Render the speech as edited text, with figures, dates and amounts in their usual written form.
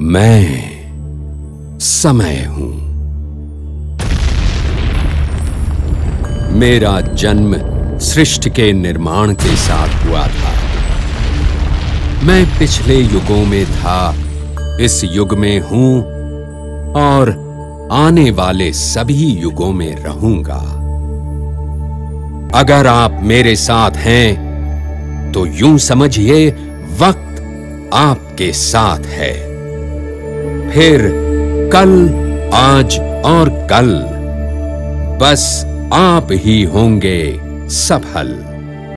मैं समय हूं। मेरा जन्म सृष्टि के निर्माण के साथ हुआ था। मैं पिछले युगों में था, इस युग में हूं और आने वाले सभी युगों में रहूंगा। अगर आप मेरे साथ हैं तो यूं समझिए वक्त आपके साथ है। फिर कल, आज और कल बस आप ही होंगे सफल।